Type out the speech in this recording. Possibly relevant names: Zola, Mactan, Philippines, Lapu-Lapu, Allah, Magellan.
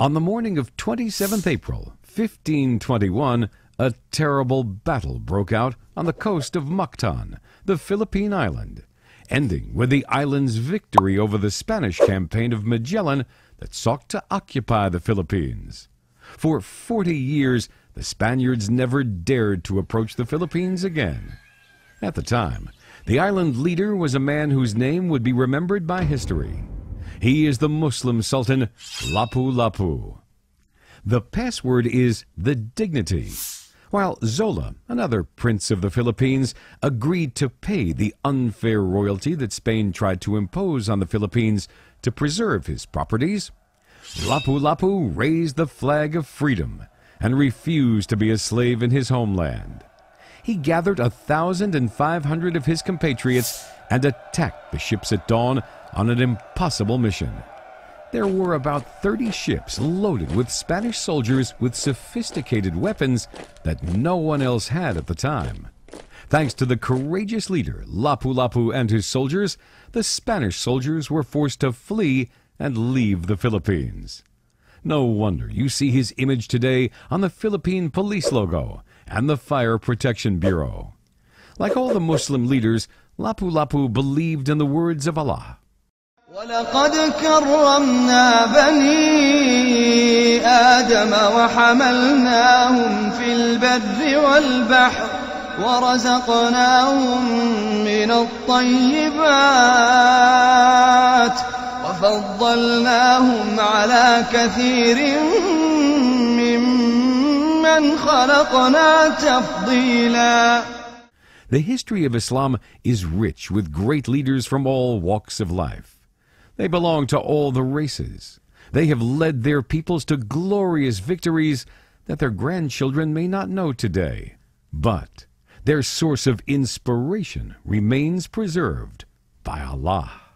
On the morning of 27th April, 1521, a terrible battle broke out on the coast of Mactan, the Philippine island, ending with the island's victory over the Spanish campaign of Magellan that sought to occupy the Philippines. For 40 years, the Spaniards never dared to approach the Philippines again. At the time, the island leader was a man whose name would be remembered by history. He is the Muslim Sultan Lapu-Lapu. The password is the dignity. While Zola, another prince of the Philippines, agreed to pay the unfair royalty that Spain tried to impose on the Philippines to preserve his properties, Lapu-Lapu raised the flag of freedom and refused to be a slave in his homeland. He gathered 1,500 of his compatriots and attacked the ships at dawn on an impossible mission. There were about 30 ships loaded with Spanish soldiers with sophisticated weapons that no one else had at the time. Thanks to the courageous leader, Lapu-Lapu and his soldiers, the Spanish soldiers were forced to flee and leave the Philippines. No wonder you see his image today on the Philippine police logo and the Fire Protection Bureau. Like all the Muslim leaders, Lapu-Lapu believed in the words of Allah. وَلَقَدْ كَرَّمْنَا بَنِي آدَمَ وَحَمَلْنَاهُمْ فِي الْبَرِّ وَالْبَحْرِ وَرَزَقْنَاهُمْ مِنَ الطَّيِّبَاتِ وَفَضَّلْنَاهُمْ عَلَى كَثِيرٍ مِّمَّنْ خَلَقْنَا تَفْضِيلًا. The history of Islam is rich with great leaders from all walks of life. They belong to all the races. They have led their peoples to glorious victories that their grandchildren may not know today. But their source of inspiration remains preserved by Allah.